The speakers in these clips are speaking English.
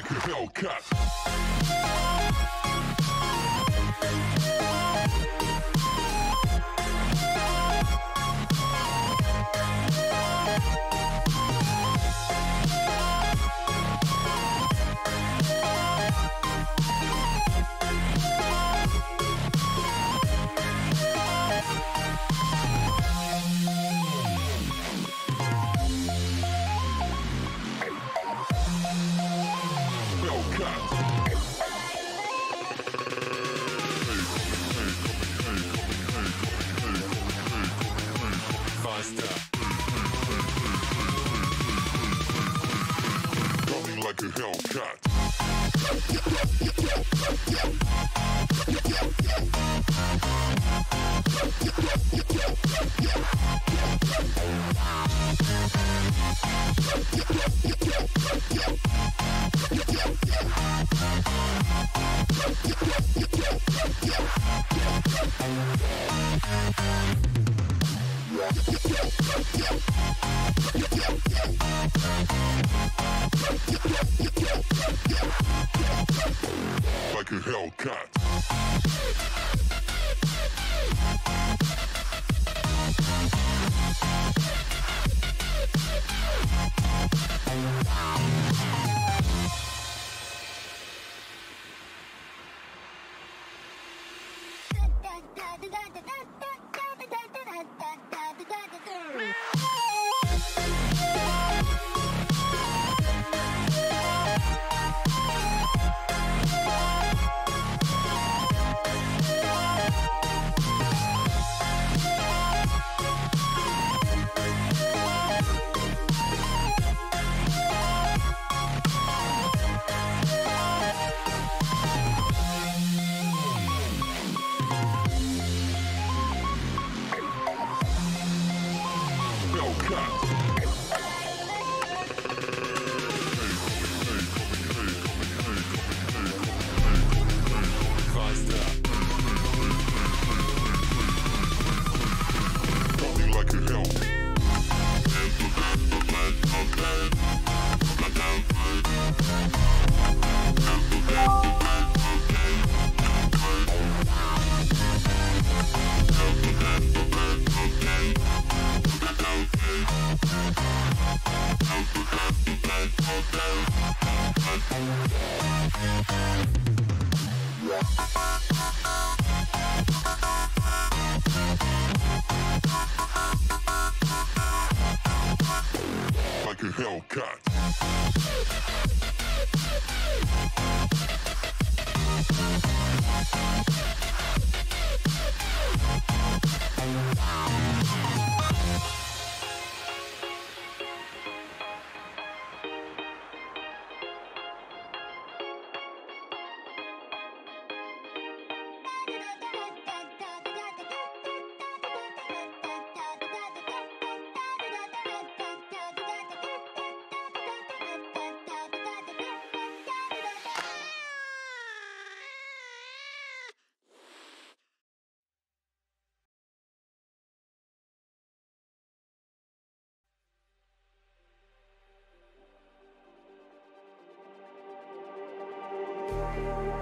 like a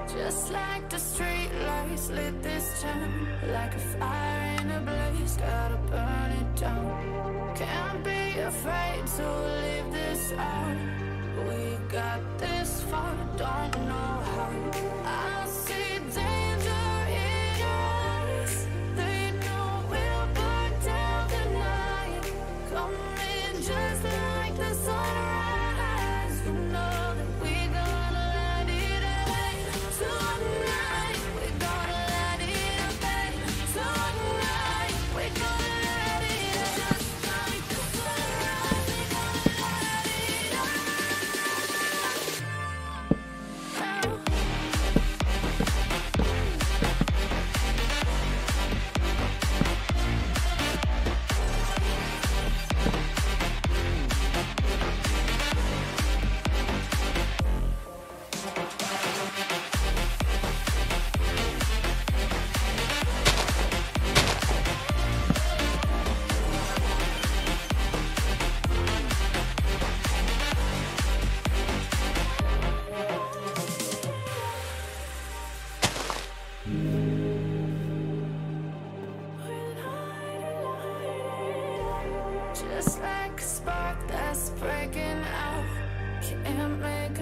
Just like the street lights lit this town, like a fire in a blaze, gotta burn it down. Can't be afraid to leave this out. We got this far, don't know how. I see danger in us. They know we'll burn down the night. Come in just like the sunrise. You know that we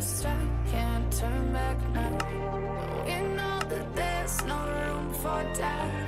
past, I can't turn back now. We know that there's no room for doubt.